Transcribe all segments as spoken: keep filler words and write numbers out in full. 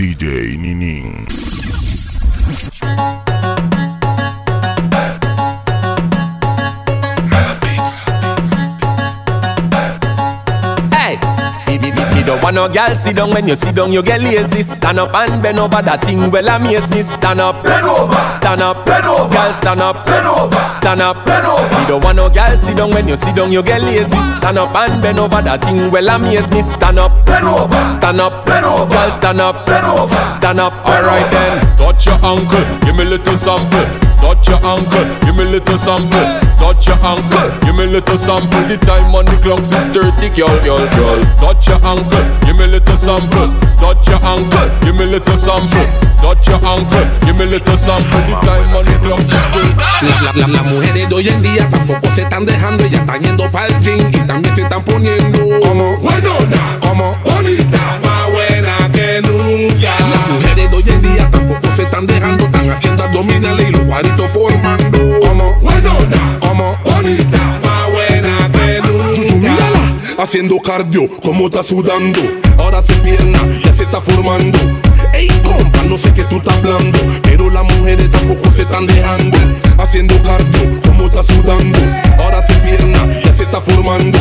D J Ninin. Hey, baby, baby, don't want no girl sit down. When you sit down, you get lazy. Stand up and bend over. That thing well amaze me. Stand up, bend over. Stand up, bend over. Girl, stand up, bend over. Stand up, bend over. You don't want no girl sit down. When you sit down, you get lazy. Stand up and bend over. That thing well amaze me. Stand up, bend over. Stand up, bend over. Girl, stand up, bend over. Stand up, alright then. Touch your ankle, give me little sample. Touch your ankle, give me little sample. Touch your ankle, give me little sample. The time on the clock six thirty, girl, girl, girl. Touch your ankle, give me little sample. Touch your ankle, give me little sample. Touch your ankle, give me little sample. The time on the clock six thirty. Las mujeres de hoy en día tampoco se están dejando, ellas están yendo pa'l gym y también se están poniendo como buenona, como bonita, más buena que nunca. Las mujeres de hoy en día tampoco se están dejando, están haciendo abdominales y los cuadritos formando. Como buenona, como bonita, más buena que nunca. Chuchu, mírala, haciendo cardio, como está sudando. Ahora su pierna ya se está formando. Ey, compa, no sé qué tú estás hablando, pero las mujeres tampoco se están dejando. Haciendo cardio, como está sudando. Ahora su pierna ya se está formando.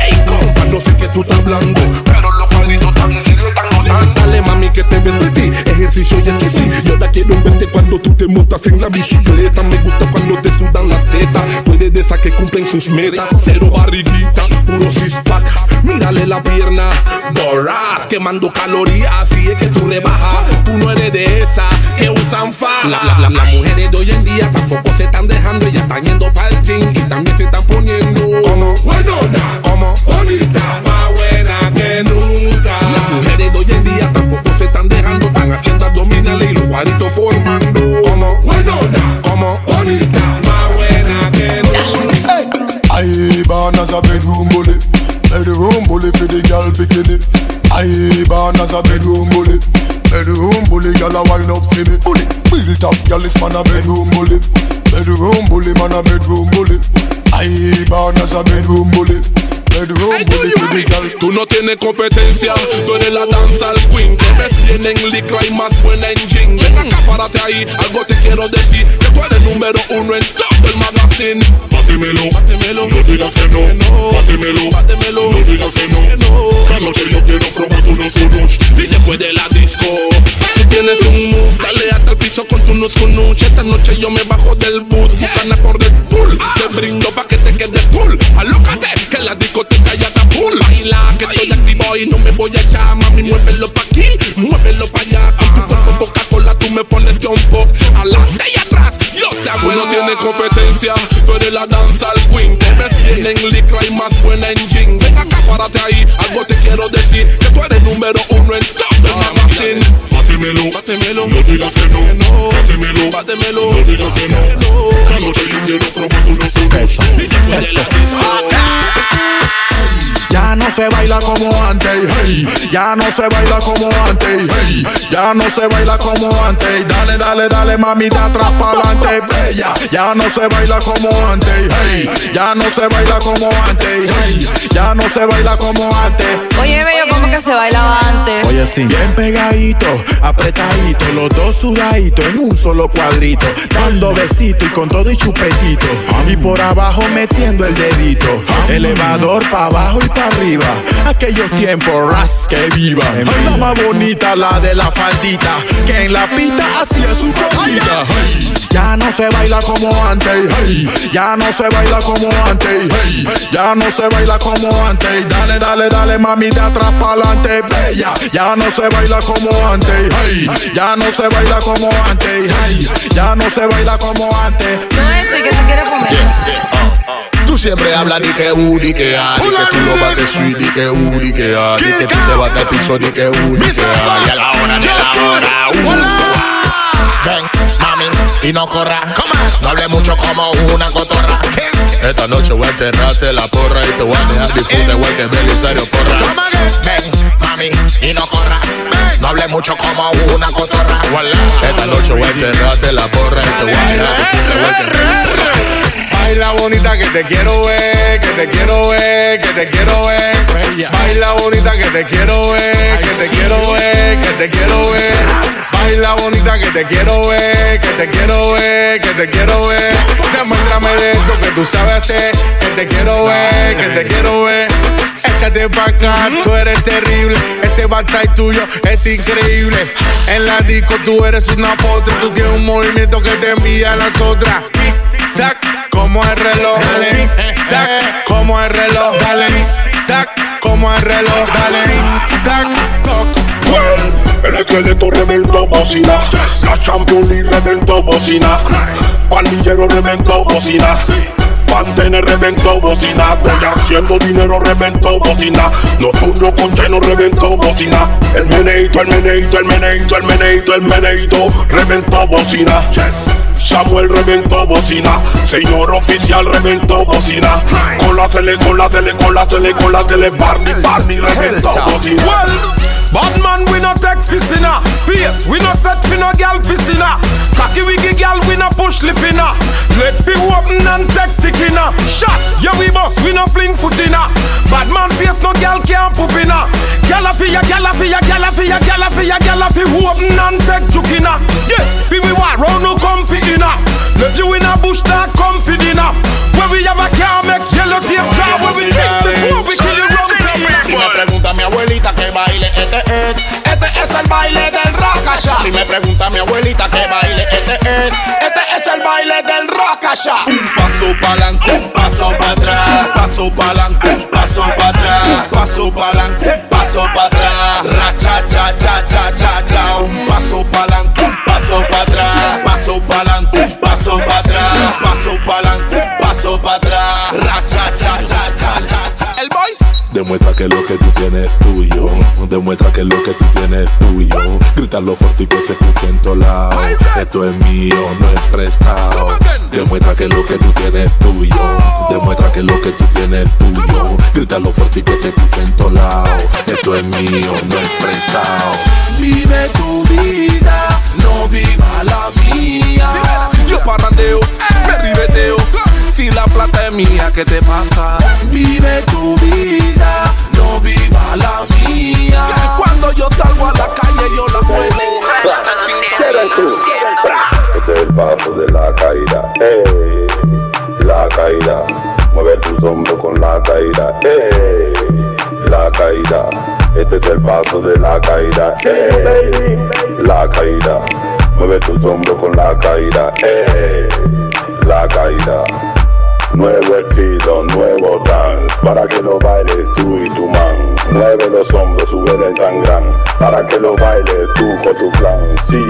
Ey, compa, no sé qué tú estás hablando, pero los cuadritos también se están notando. Dale, mami, que te ves pretty. Ejercicio y es que sí, yo te quiero verte cuando tú te montas en la bicicleta. Me gusta cuando te sudan las tetas, tú eres de esas que cumplen sus metas. Cero barriguita, puro six pack. Mírale la pierna, borras, quemando calorías, así es que tú rebajas. Tú no eres de esas que usan faja. La, la, la, las mujeres de hoy en día tampoco se están dejando, ellas están yendo pa'l gym y también se están poniendo como buenona, como bonita, más buena que nunca. Las mujeres de hoy en día tampoco se están dejando, están haciendo abdominales y los cuadritos formando. Como buenona, como bonita, más buena que nunca. Hey. Ay, born as a bedroom bully, bedroom bully for the girl bikini. Ay, born as a bedroom bully, bedroom bully, girl a wind up to me. Bully, built up girl, this man a bedroom bully, bedroom bully, man a bedroom bully. Ay, born as a bedroom bully. Tú no tienes competencia, tú eres la danza el queen. Te ves bien en licra y más buena en jean. Ven acá, párate ahí, algo te quiero decir, que tú eres número uno en todo el magazine. Pátemelo, pátemelo, no digas que no. Pátemelo, pátemelo, no digas que no. Esta noche yo quiero probar unos unos y después de la disco. Si tienes un move, dale hasta el piso con tu nos conuche. Esta noche yo me bajo del bus, bucana por Red Bull. Te brindo pa' que te quedes full, alócate, que la disco te calla tan full. Baila que estoy activo y no me voy a echar. Mami, muévelo pa' aquí, muévelo pa' allá. Con tu cuerpo Coca-Cola tú me pones jumbo. Alante y atrás, yo te hago. Tú no tienes competencia, tú eres la danza al queen. Te ves bien en licra y más buena en jean. Ven acá, párate ahí, algo te quiero decir, que tú eres número uno en todo el magazine. Pátemelo, pátemelo, no digas que no. Pátemelo, pátemelo, no digas que no. Esta noche yo quiero probar unos unos y después de la ya no se baila como antes, hey. Ya no se baila como antes, hey. Ya no se baila como antes. Dale, dale, dale, mamita, atrás pa'lante, bella. Ya no se baila como antes, hey. Ya no se baila como antes, hey. Ya no se baila como antes. Oye, bello, ¿cómo que se bailaba antes? Oye, sí. Bien pegadito, apretadito, los dos sudaditos en un solo cuadrito, dando besitos y con todo y chupetito, y por abajo metiendo el dedito, elevador pa' abajo y pa' arriba, aquellos tiempos ras que viva. Ay, la más bonita, la de la faldita, que en la pista hacía su cosita. Ay, ya no se baila como antes, hey. Ya no se baila como antes, hey. Ya no se baila como antes. Dale, dale, dale, mami, de atrás pa'lante, bella. Ya no se baila como antes, hey. Ya no se baila como antes, hey. Ya no se baila como antes. No es que no quiero comer. Tú siempre hablas ni que u, ni que a, ni que tú no bates sweet, ni que u, ni que a, ni que tú te bates piso, ni que u, ni que a. Y a la hora de la hora, uh. Ven, mami, y no corra, no hables mucho como una cotorra. Esta noche voy a enterrarte la porra y te voy a dejar disfrute, güey, que Belisario porra. Ven, mami, y no corra, no hables mucho como una cotorra. Esta noche voy a enterrarte la porra y te voy a dejar disfrute, güey, que Belisario porra. Baila bonita que te quiero ver, que te quiero ver, que te quiero ver. Baila bonita que te quiero ver, que te quiero ver, que te quiero ver. Baila bonita que te quiero ver, que te quiero ver, que te quiero ver. Demuéstrame de eso que tú sabes hacer, que te quiero ver, que te quiero ver. Échate pa' acá, tú eres terrible. Ese backside tuyo es increíble. En la disco tú eres una potra. Tú tienes un movimiento que te envía a las otras. Tic-tac, como el reloj, dale. Tic-tac, como el reloj, dale. Tic-tac, como el reloj, dale. Tic-tac, toc. Well, el esqueleto reventó bocina. La Champions League reventó bocina. Pandillero reventó bocina. Pantener reventó bocina, voy haciendo dinero, reventó bocina. Nocturno con cheno, reventó bocina. El meneito, el meneito, el meneito, el meneito, el meneito, reventó bocina. Yes. Samuel reventó bocina, señor oficial reventó bocina. Con la tele, con la tele, con la tele, con la tele, Barney, Barney reventó bocina. Well. Bad man, we no take piscina. Face, we no set for no gal piscina. Cocky wiggy gal, we no push lipina. Let fi open and text stickina. Shot, yeah we boss, we no fling footina. Bad man face, no gal can't poopina. Gala fi ya, gala fi ya, gala fi ya, gala fi ya, gala fi open and take jukina. Yeah, fi we war, round no comfy inna. Left you in a bush, not comfy dinner. Where we have a car, make yellow tape dry. Where we drink before we kill you. Si me pregunta mi abuelita que baile, este es, este es el baile del racacha. Si me pregunta mi abuelita que baile, este es, este es el baile del racacha. Un paso pa'lante, un paso pa' atrás, un paso pa'lante, un paso pa' atrás, un paso pa'lante, un paso pa' atrás. Racha, cha, cha, cha, cha, cha. Un paso pa'lante, un paso pa' atrás, un paso pa'lante, un paso pa' atrás, un paso pa'lante, un paso pa' atrás. Racha, cha, cha, cha, cha, cha. El boys. Demuestra que lo que tú tienes es tuyo. Demuestra que lo que tú tienes es tuyo. Grítalo fuerte y que se escuche en todos lados. Esto es mío, no es prestado. Demuestra que lo que tú tienes es tuyo. Demuestra que lo que tú tienes es tuyo. Grítalo fuerte y que se escuche en todos lados. Esto es mío, no es prestado. Vive tu vida, no viva la mía. Yo parrandeo, me ribeteo. Si la plata es mía, ¿qué te pasa? Vive tu vida, no viva la mía. Cuando yo salgo a la calle, yo la muevo. Será el cruz. Este es el paso de la caída. Hey, la caída. Mueve tus hombros con la caída. Hey, la caída. Este es el paso de la caída. Hey, la caída. Mueve tus hombros con la caída. Hey, la caída. Nuevo estilo, nuevo dance, para que lo bailes tú y tu man. Mueve los hombros, sube el tan gran, para que lo bailes tú con tu clan. Sí,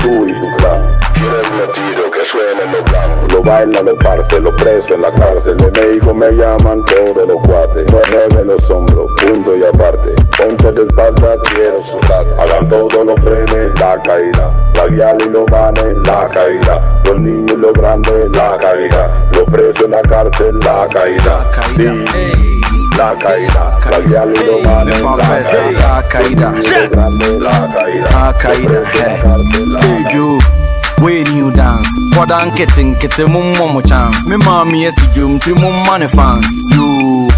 tú y tu clan. Quieres un tiro que suene en los blancos. Lo bailan el parce, lo preso en la cárcel. De México me llaman todos los cuates. Mueve los hombros, punto y aparte. Ponte de espalda, quiero soltar. Hagan todos los frenes, la caída. La guiala y los vanes, la caída. Los niños y los grandes, la caída. Los presos en la cárcel, la caída. Sí, la caída. La guiala y los vanes, la caída. La caída. Los grandes, la caída. La caída. When you dance, what I'm getting, get a mum one more chance. My mommy is a gym to mum money fans. You,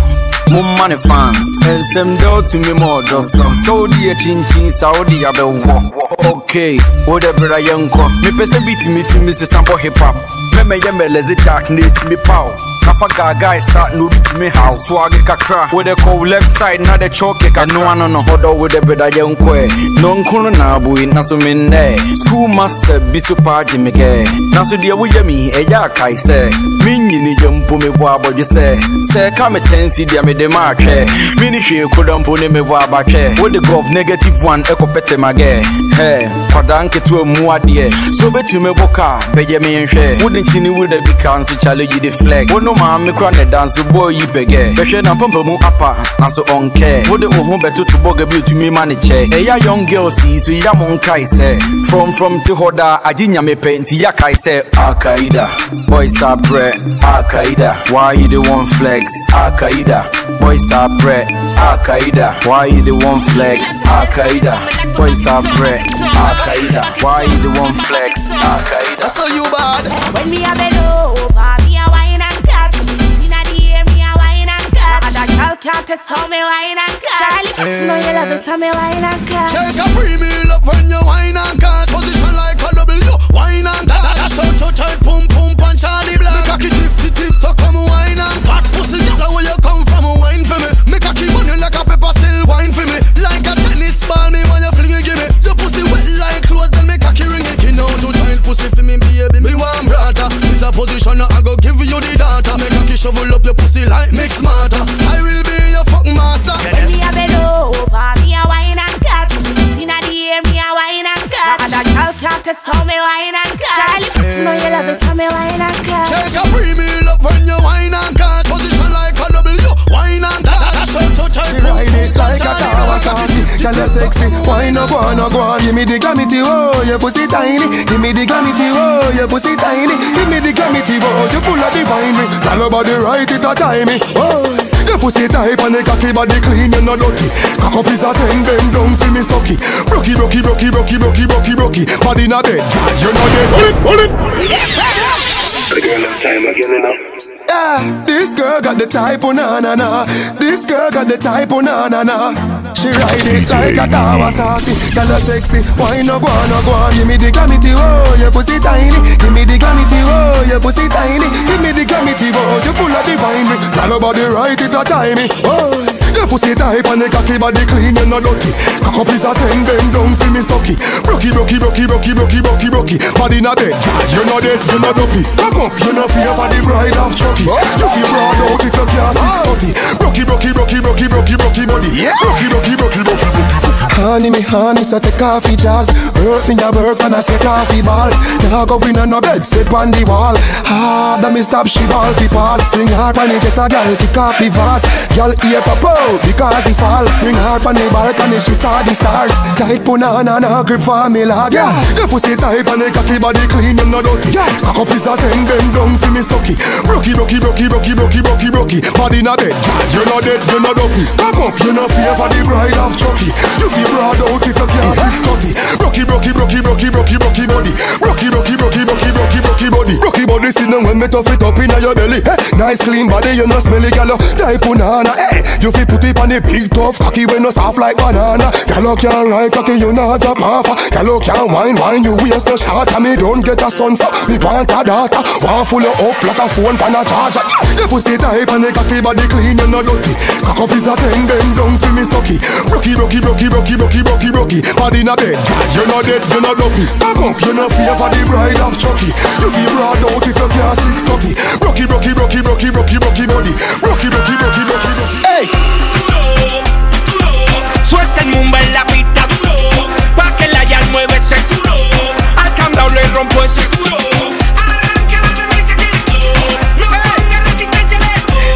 mum money fans. And some dough to me more, just some. So dear chin chin, Saudi Abel. Okay, whatever I am called. Me person beat me to Missus Sample Hip Hop. Me yeme lazy dark need me pow. Kafaga guys start no beat me how. Swag kakra with the cold left side, not the choke. I know I no hodo with the brother young quay. No kuno na boy na so me ne. Schoolmaster be super Jimmy gay. Na so dear we yemi e ya kai say. Me nyini jumpo me bo abodi say. Say ka me tensi dia me de mark eh. Me ni hwe kodampo ne me bo abake. With the golf negative one e kopete mage. Hey, kwadanke to mu ade. So betime boka be yemi nhwe. With the chini with the big council challenge you the flex. Mama crown the dance boy you bege. Beshe na pampa mu apa and so on care. Wo de ohun beto to boga bi to me manage. Eya young girls is we ya mon kai say. From from to hoda ajinya me pe nti ya kai say Al-Qaeda. Boys are bread Al-Qaeda. Why you the one flex Al-Qaeda. Boys are bread Al-Qaeda. Why you the one flex Al-Qaeda. Boys are bread Al-Qaeda. Why you the one flex Al-Qaeda. So you bad. When me a bend over me a can't tell me wine and cut. Charlie, know you love it, tell me wine and cut. Check a premium up when you wine and cut. Position like a W, wine and cut. That's how to turn pump pump and Charlie Black. Make a key dip dip dip, so come wine and cut. Pussy, that where you come from, wine for me. Make a key money like a pepper, still wine for me. Like a tennis ball, me when you fling it, give me. Your pussy wet like clothes, then make a key ring. Skin out to turn pussy for me, baby, me warm brother. This a position I go give you the data. Make a key shovel up your pussy like mix matter. I will be your fucking master. When me a bend over, me a wine and cut. Inna the air, me a wine and cut. Now that girl can't tell me wine and cut. Charlie, you know you love it, tell me wine and cut. Check a premium up when you wine and cut. Position like a W, wine and cut. That's how to turn boom boom like a Kawasaki. Girl, you sexy, wine up, wine up, wine. Give me the gravity, oh, your pussy tiny. Give me the gravity, oh, your pussy tiny. Give me the gravity, oh, you full of the winery. Girl, nobody right it a timey, oh. Your pussy type and the cocky body clean, you're not dirty. Cock up is a ten, bend down, feel me stocky. Brocky, brocky, brocky, brocky, brocky, brocky, brocky. Body not dead, God, you're not dead. Hold it, hold it. The girl has time again enough. Yeah, this girl got the type, oh na na na. This girl got the type, oh na na na. She ride it like a Kawasaki. Girl, you're sexy, why no go on, no go on. Give me the gravity, oh, your pussy tiny. Give me the gravity, oh, your pussy tiny. Give me the gravity, oh, you full of the winery. Girl, nobody right it a timey, oh. Your pussy type and the cocky body clean, you're not dirty. Cock up is a ten, bend down, feel me stocky. Brocky, brocky, brocky, brocky, brocky, brocky, brocky. Body not dead, you're not dead, you're not dopey. Cock up, you're not fear for the bride of Chucky. You feel proud out if you can't six forty. Brocky, brocky, brocky, brocky, brocky, brocky body. Brocky, brocky, brocky, brocky, brocky. Honey, me honey, so take off your jazz. Work me a work and I set off your balls. Now go in on no bed, sit on the wall. Hard and me stop, she ball, fi pass. String hard and it just a girl, kick off the vase. Girl, ear pop out, because he falls. String hard and the balcony, she saw the stars. Tight punana and a grip for me lag. Yeah, your pussy tight and the cocky body clean, you're not dirty. Yeah, cock up is a ten, bend down for me stocky. Brocky, brocky, brocky, brocky, brocky, brocky, brocky. Body not dead, you're not dead, you're not dopey. Cock up, you're not fear for the bride of Chucky. Broad out if you can't see Scotty. Brocky, brocky, brocky, brocky, brocky, brocky body. Brocky, brocky, brocky, brocky, brocky, brocky body. Brocky body sit down when me tough it up in your belly. Nice clean body, you no smelly, gallo. Type banana, eh. You fi put it on the big tough cocky when no soft like banana. Gallo can't ride cocky, you not a puffer. Gallo can't wine, wine, you waste no shot. And me don't get a son, so we want a daughter. One full of up like a phone pan a charger. You pussy type and the cocky body clean, you no dirty. Cock up is a ten, bend down fi me stocky. Brocky, brocky, brocky, brocky. Brocky, brocky, brocky, body not dead. You're not dead, you're not dopey. Cock up, you're not fear for the bride of Chucky. You feel broad out if you can't six dirty. Brocky, brocky, brocky, brocky, brocky, brocky body. Brocky, brocky, brocky, brocky, brocky. Hey, suelta el mumba en la pista, pa que la yal mueve ese culo. Al candado le rompo ese culo.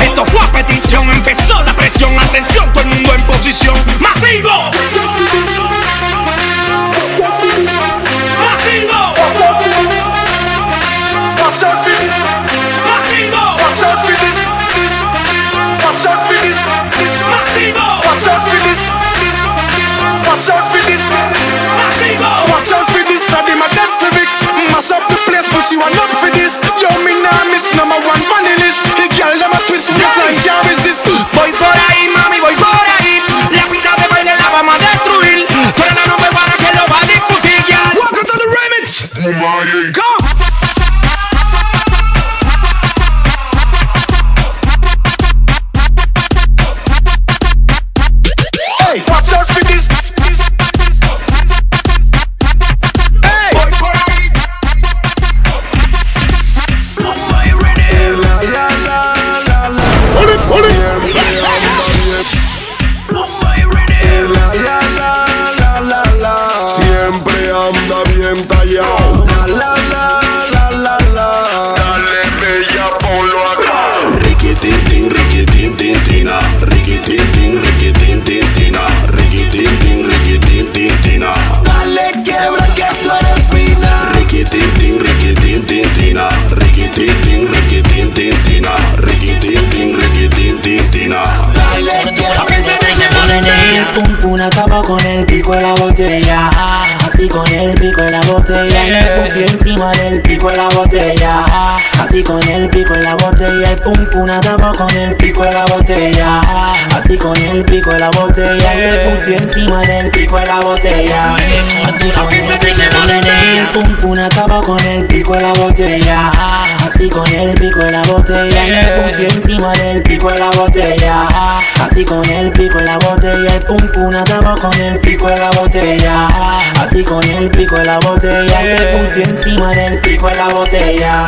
Esto fue a petición, empezó la presión. Atención, todo el mundo en posición. ¡Masivo! Watch out for this, watch out for this. I did my best lyrics, mash up the place, but she want up for this. Yo, me nah miss, number one funny list. The girl dem a twist, twist like can't resist. Voy por ahí, mami, voy por ahí. La pista de baile la vamos a destruir. Pero la nube para que lo va a discutir, yeah. Welcome to the remix. Go. Con el pico de la botella, Así con el pico en la botella, yeah. Me puse encima del pico en la botella. Así con el pico en la botella, el pum una tapa con el pico en la botella. Así con el pico en la botella, yeah. Me puse encima del pico en la botella. Así con el pico en la botella, el pum una tapa con el pico en la botella. Así con el pico en la botella, yeah. Me puse encima del pico en la botella. Así con el pico en la botella, el pum una tapa con el pico en la botella. Así con el pico en la botella, yeah. Le puse encima del pico en la botella.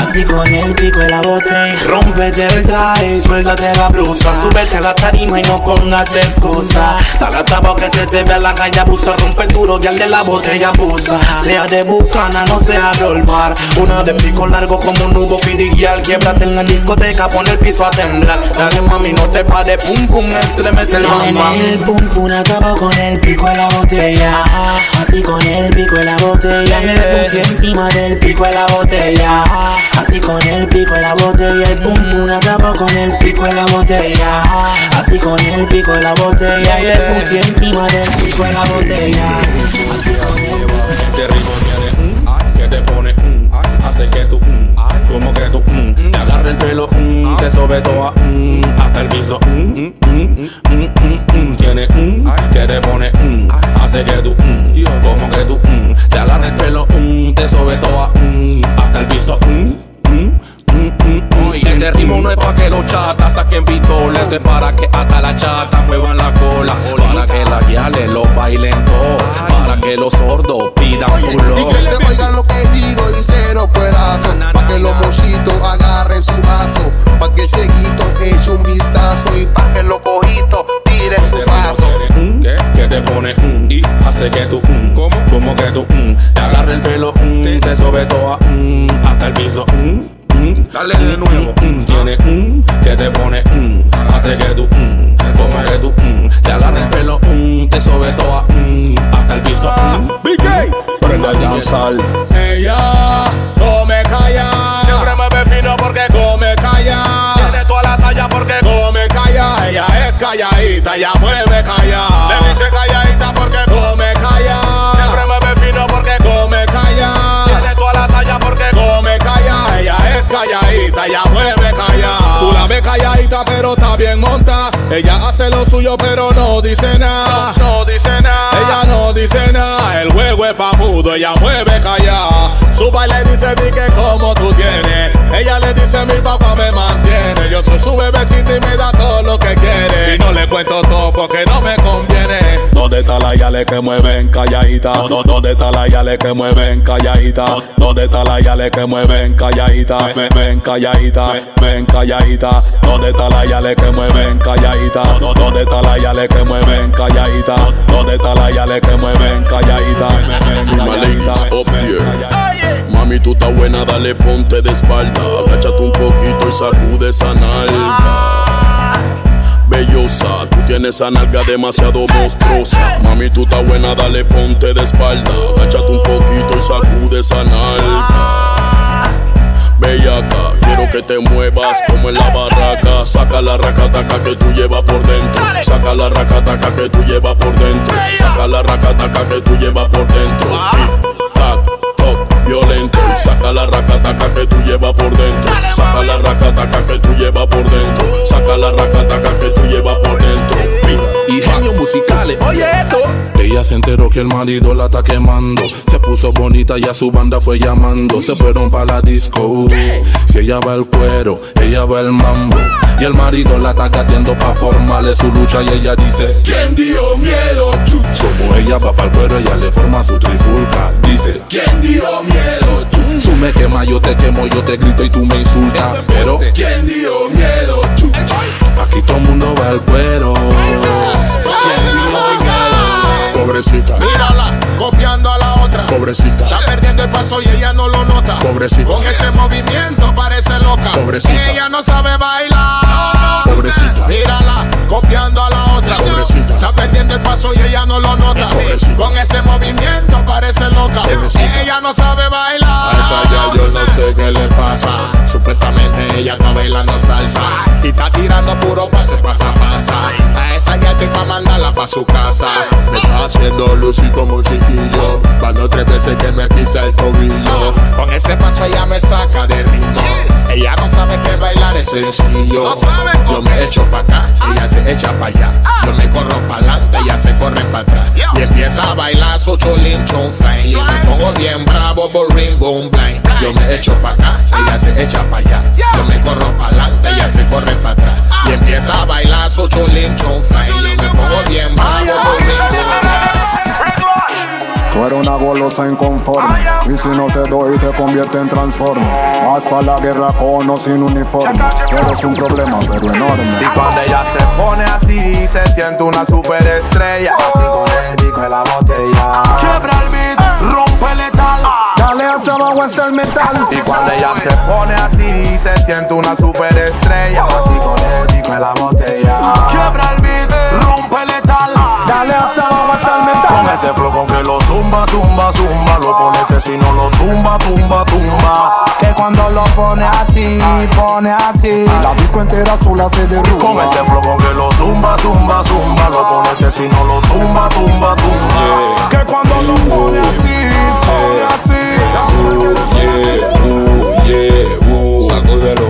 Así con el pico en la botella. Rómpete el traje, suéltate la blusa, súbete a la tarima y no pongas excusa. Dale tapa que se te vea la calle abusa, rompe duro y al de la botella abusa. Sea de bucana, no sea de olmar, una de pico largo como un nudo filial. Quiebrate en la discoteca, pon el piso a temblar. Dale mami, no te pares, pum pum, estremece el mamá. En el pum pum acabo con el pico en la botella. Así con el pico en la botella, yeah. Me puse encima del pico en la botella. Así con el pico en la botella, el pum una tapa con el pico en la botella. Así con el pico en la botella, yeah. Me puse encima del pico en la botella. Así con el pico en la botella. Te riboneas, que te pone, hace que tú, como que tú, te agarra el pelo, te sobe toa, hasta el piso. Tiene que te pone, hace que tú, como que tú, te agarra el pelo, te sobe toa, hasta el piso. Este ritmo no es pa' que los chatas saquen pistolas, es para que hasta la chata muevan la cola, para que las guiales los bailen todos, para que los sordos pidan culo. Y que se oigan lo que digo y cero cuerazo, pa' que los mochitos agarren su vaso, pa' que el cieguito eche un vistazo y pa' que los cojitos tiren su paso. Que te pone y hace que tú, como que tú, te agarra el pelo, te sobe toa hasta el piso. Dale de nuevo. Tiene un que te pone un, hace que tú un, como que tú un, te agarra el pelo un, te sobe toa hasta el piso. B K, prende a danzar. Ella no me calla, siempre me ve fino porque come calla. Tiene toda la talla porque come calla. Ella es calladita, ella mueve calla. Le dice calladita porque come calla. Siempre me ve fino porque come calla. Tiene toda la talla porque come calla. Ella es calladita, ella mueve callada. Tú la ves calladita pero está bien monta. Ella hace lo suyo pero no dice nada. No, no dice nada. Ella no dice nada. El juego es pa' mudo, ella mueve callada. Su baile dice di que como tú tienes. Ella le dice mi papá me mantiene. Yo soy su bebecita y me da todo lo que quiere. Y no le cuento todo porque no me conviene. ¿Dónde está la yale que mueven calladita? ¿Dónde está la yale que mueven calladita? ¿Dónde está la yale que mueven calladita? Ven, ven calladita, ven calladita. ¿Dónde está la yale que mueven calladita? ¿Dónde está la yale que mueven calladita? ¿Dónde está la yale que mueven calladita? Mami, tú estás buena, dale ponte de espalda. Agáchate un poquito y sacude esa nalga. Bellosa, tú tienes esa nalga demasiado monstruosa. Mami, tú estás buena, dale ponte de espalda. Agáchate un poquito y sacude esa nalga. Bellaca, quiero que te muevas como en la barraca. Saca la racataca que tú llevas por dentro. Saca la racataca que tú llevas por dentro. Saca la racataca que tú llevas por dentro. Tic, tac, toc, violento. Saca la racataca que tú llevas por dentro. Saca la racataca que tú llevas por dentro. Saca la racataca que tú llevas por dentro. Y genios musicales, oye esto. Ella se enteró que el marido la está quemando. Se puso bonita y a su banda fue llamando. Se fueron para la disco. Si ella va el cuero, ella va el mambo. Y el marido la está gateando pa' formarle su lucha. Y ella dice, ¿quién dio miedo? Como ella va pa'l cuero, ella le forma su trifulca. Dice, ¿quién dio miedo? Tú me quemas, yo te quemo, yo te grito y tú me insultas. Pero, ¿quién dio miedo? Aquí todo el mundo va al cuero. Pobrecita, mírala, copiando a la otra. Pobrecita, está perdiendo el paso y ella no lo nota. Pobrecita, con ese movimiento parece loca. Pobrecita, ella no sabe bailar. Pobrecita, mírala, copiando a la otra. Pobrecita, está perdiendo el paso y ella no lo nota. Pobrecita, con ese movimiento parece loca. Pobrecita, ella no sabe bailar. A esa ya yo no sé qué le pasa. Supuestamente ella está bailando salsa y está tirando puro pase, pasa, pasa. A esa ya te va a mandarla pa' su casa. Me está haciendo lucir como chiquillo. déme pisa el tobillo. Con ese paso ella me saca de ritmo. Ella no sabe que bailar es sencillo. Yo me echo pa' acá, ella se echa pa' allá. Yo me corro pa' adelante, ella se corre pa' atrás. Y empieza a bailar su cholín chonflán. Yo me pongo bien bravo, boring, boom, blind. Yo me echo pa' acá, ella se echa pa' allá. Yo me corro pa' adelante, ella se corre pa' atrás. Y empieza a bailar su cholín chonflán. Yo me pongo bien bravo, boring, boom, blind. Tú eres una golosa inconforme, y si no te doy te convierte en transforme. Vas pa' la guerra con o sin uniforme, eres un problema pero enorme. Y cuando ella se pone así, se siente una superestrella. Así con el pico de la botella, quiebra el beat, rompe letal, dale hacia abajo hasta el metal. Y cuando ella se pone así, se siente una superestrella. Así con el pico de la botella, quiebra el beat, rompe letal, dale hacia abajo hasta el metal. Con ese flow con que lo zumba, zumba, zumba, lo ponete si no lo tumba, tumba, tumba. Que cuando lo pone así, pone así, la disco entera sola se derrumba. Con ese flow con que lo zumba, zumba, zumba, lo ponete si no lo tumba, tumba, tumba. Que cuando lo pone así, pone así. Sacúdelo,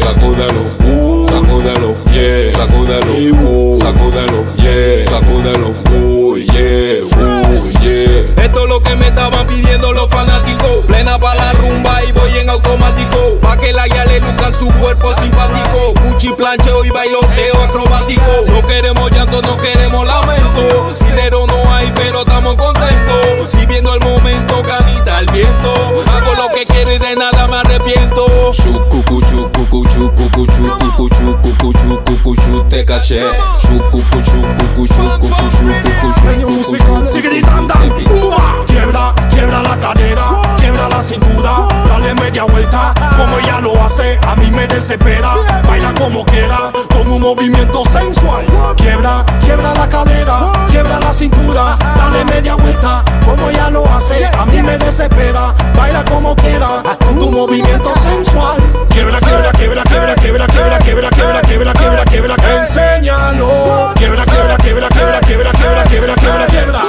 sacúdelo. Sacúdalo, yeah, sacúdalo, uh, sacúdalo, yeah, sacúdalo, uh, yeah, uh, yeah. Esto es lo que me estaban pidiendo los fanáticos. Plena pa' la rumba y voy en automático. Pa' que la guía le luzca su cuerpo simpático. Cuchi, plancheo y bailoteo acrobático. No queremos llanto, no queremos lamento. Dinero no hay, pero estamos contentos. Si viendo el momento, canita al viento. Hago lo que quiero y de nada me arrepiento. Chucucu, chucucu, chucucu, chucucu, chucucu, chucucu, chucucu, te caché. Chucucu, chucucu, chucucu, chucucu, chucucu. Sigue gritando, uva. Quiebra, quiebra la cadera, quiebra la cintura, dale media vuelta. Como ella lo hace, a mí me desespera. Baila como quiera, con un movimiento sensual. Quiebra, quiebra la cadera, quiebra la cintura, dale media vuelta. Como ella lo hace, a mí me desespera. Baila como quiera, con un movimiento sensual. Quiebra, quiebra, quiebra, quiebra, quiebra, quiebra, quiebra, quiebra, quiebra, quiebra, quiebra, quiebra. Enséñalo. Quiebra, quiebra, quiebra, quiebra, quiebra, quiebra, quiebra, quiebra, quiebra.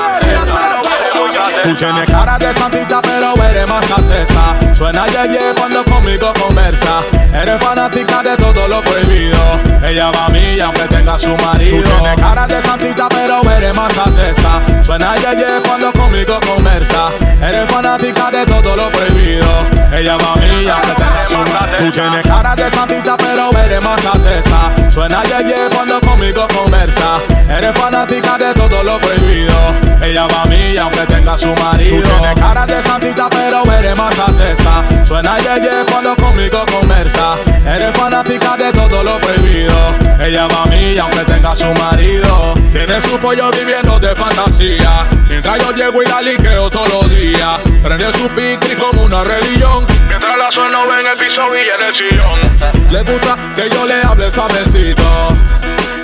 Tú tienes cara de santita pero eres más alteza. Suena yeye cuando conmigo conversa. Eres fanática de todo lo prohibido. Ella va a mí aunque tenga su marido. Tú tienes cara de santita pero eres más alteza. Suena yeye cuando conmigo conversa. Eres fanática de todo lo prohibido. Ella va a mí aunque tenga su marido. Tú tienes cara de santita pero eres más alteza. Suena yeye cuando conmigo conversa. Eres fanática de todo lo prohibido. Ella va a mí aunque tenga su marido. Marido. Tú tienes cara de santita pero eres más alteza. Suena yeye cuando conmigo conversa. Eres fanática de todo lo prohibido. Ella va a mí aunque tenga su marido. Tiene su pollo viviendo de fantasía. Mientras yo llego y la liqueo todos los días. Prende su pitri como una religión. Mientras la sueno ven el piso y en el sillón. Le gusta que yo le hable suavecito,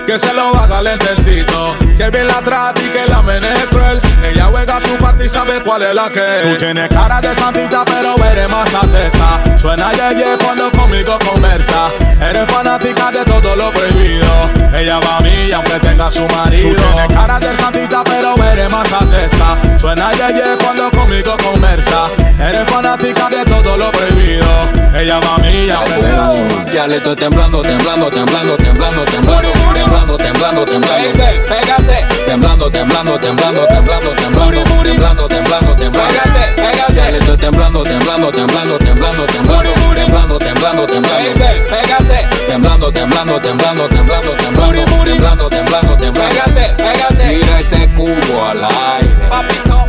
que se lo haga lentecito, que bien la trata y que la meneje cruel. Ella juega su parte y sabe cuál es la que. Tú tienes cara de santita pero eres más alteza. Suena yeye cuando conmigo conversa. Eres fanática de todo lo prohibido. Ella va a mí aunque tenga su marido. Tú tienes cara de santita pero eres más alteza. Suena yeye cuando conmigo conversa. Eres fanática de todo lo prohibido. Ella va a mí aunque tenga su marido. Ya le estoy temblando, temblando, temblando, temblando, temblando. Temblando, temblando, temblando, pégate. Temblando, temblando, temblando, temblando, temblando, temblando, temblando, temblando, pégate. Le estoy temblando, temblando, temblando, temblando, temblando, temblando, temblando, temblando, pégate. Temblando, temblando, temblando, temblando, temblando, temblando, temblando, pégate, pégate. Tira ese cubo al aire, papito.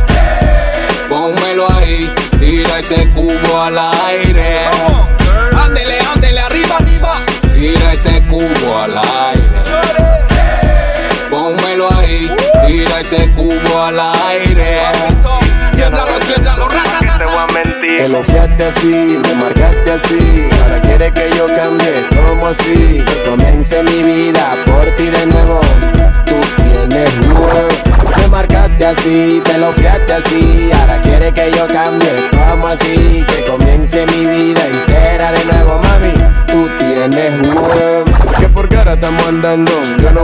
Pónmelo ahí. Tira ese cubo al aire. Ándele, ándele, arriba, arriba. Tira ese cubo al aire. Pónmelo ahí. Tira ese cubo al aire. Tiéndalo, tiéndalo, ratata. Te voy a mentir. Te lo fiaste así, me marcaste así. Ahora quiere que yo cambie, como así. Que comience mi vida por ti de nuevo. Tú tienes nuevo. Me marcaste así, te lo fiaste así. Ahora quiere que yo cambie, como así. Que comience mi vida entera de nuevo, mami. Tú tienes que por qué ahora estamos andando, yo no